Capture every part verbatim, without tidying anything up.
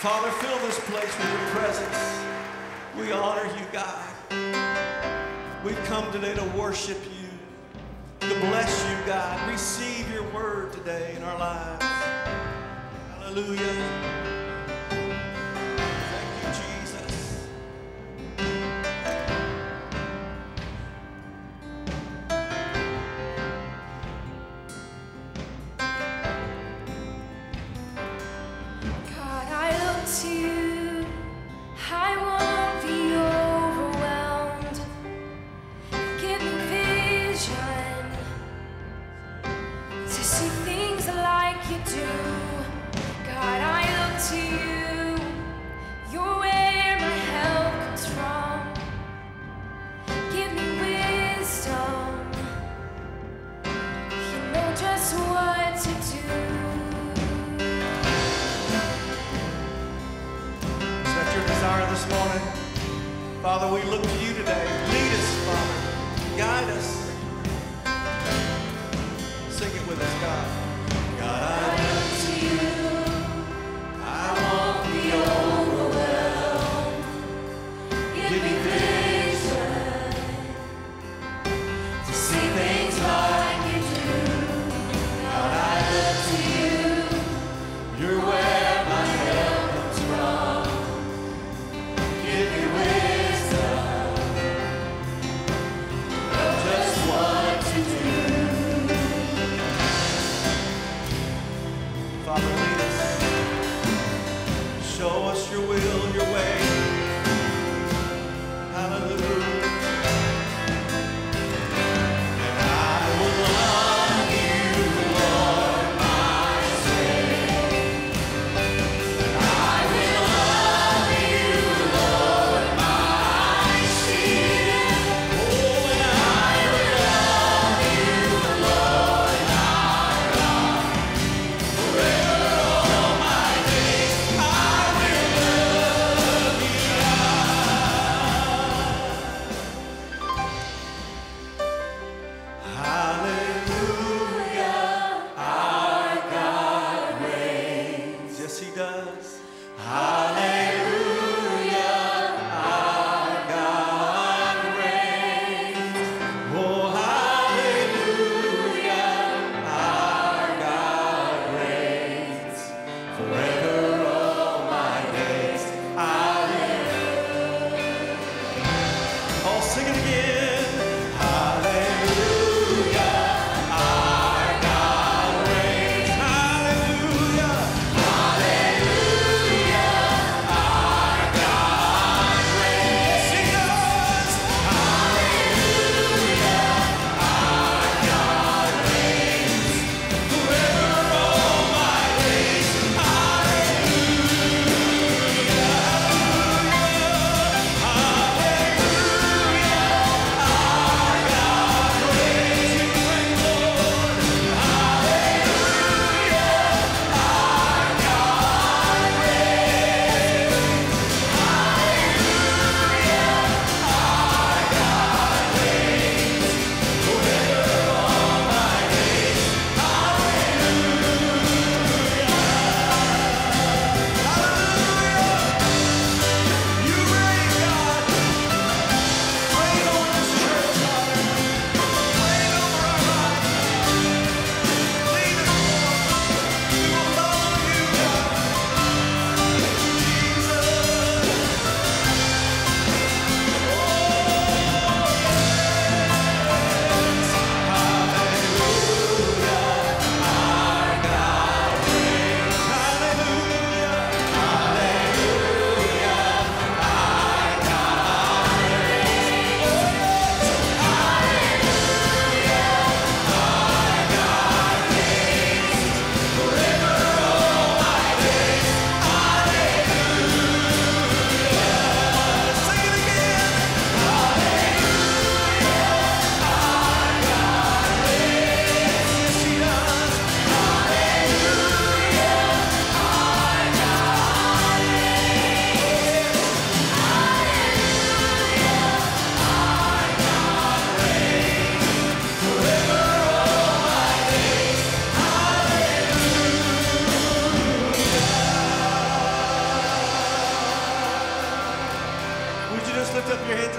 Father, fill this place with your presence. We honor you, God. We've come today to worship you, to bless you, God. Receive your word today in our lives. Hallelujah. to you. I won't be overwhelmed. Give me vision to see things like you do. God, I look to you. You're where my help comes from. Give me wisdom. You know just what to do. This morning, Father, we look to you today. Lead us, Father. Guide us. Sing it with us, God. God, I look to you. I won't be overwhelmed. Give me vision to see things like you do. God, I look to you. You're way.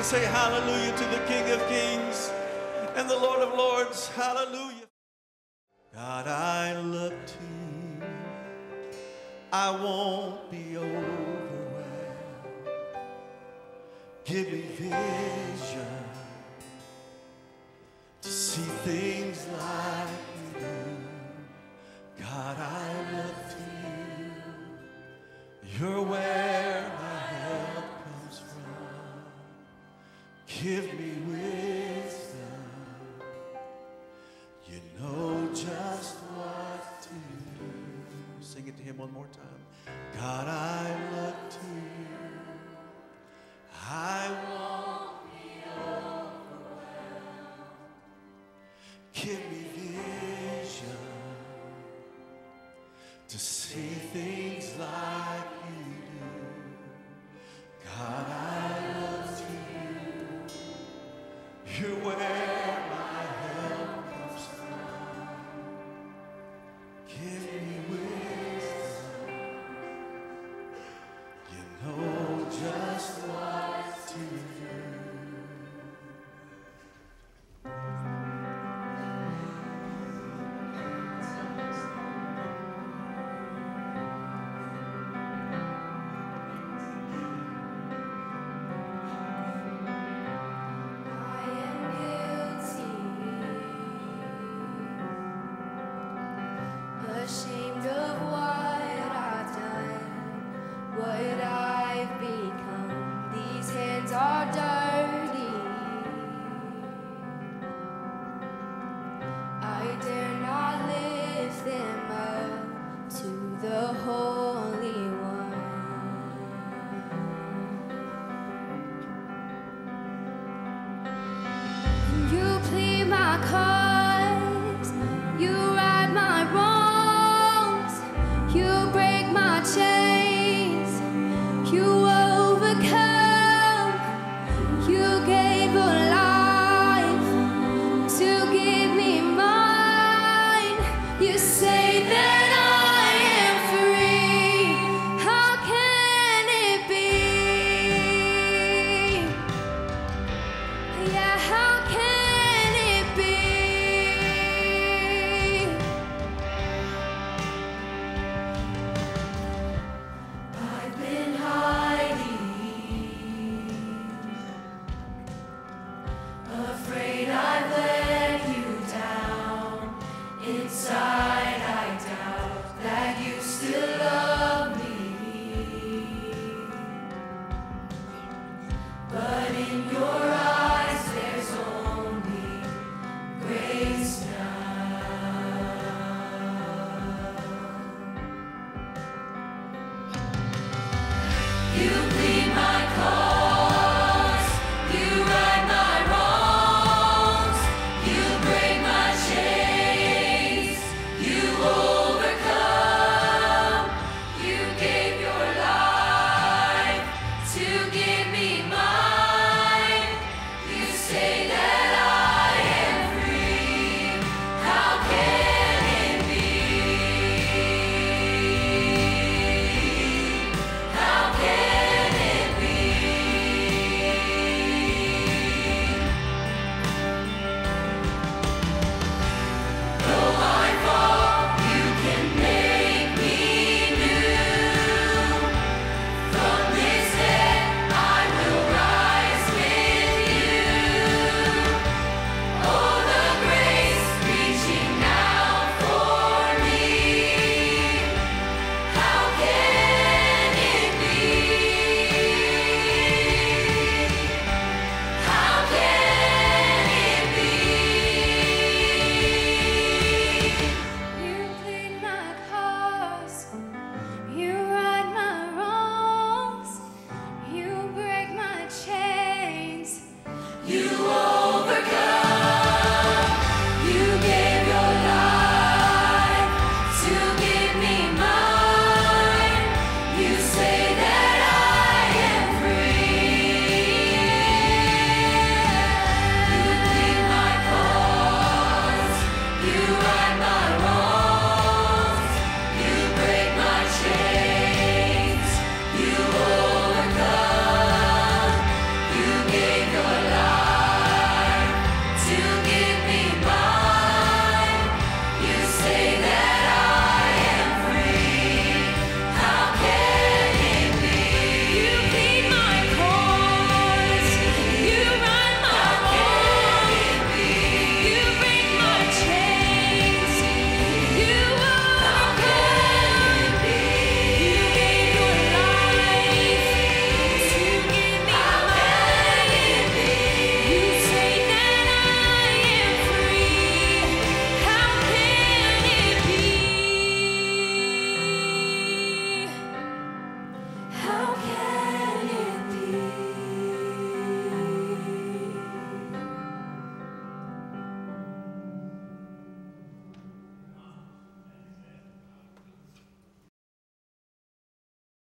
Say hallelujah to the King of Kings and the Lord of Lords. Hallelujah. God, I look to you. I won't be overwhelmed. Give me vision to see things like you do. God, I look to you. You're where my help comes from. Give me wisdom. You know just what to do. Sing it to him one more time. God, I look to you. I won't be overwhelmed. Give me vision to see things like you do. God, I look to you. You're where my help comes from. Give me wisdom. You know just what to do. Ashamed of what I've done, what I've become. These hands are dirty. I dare not lift them up to the Holy One. You plead my cause. You right my wrongs. You break my chains, you overcome, you gave your life to give me mine. You say that I am free, how can it be? Yeah, how can it be? Inside I doubt that you still love me, but in your eyes there's only grace now. You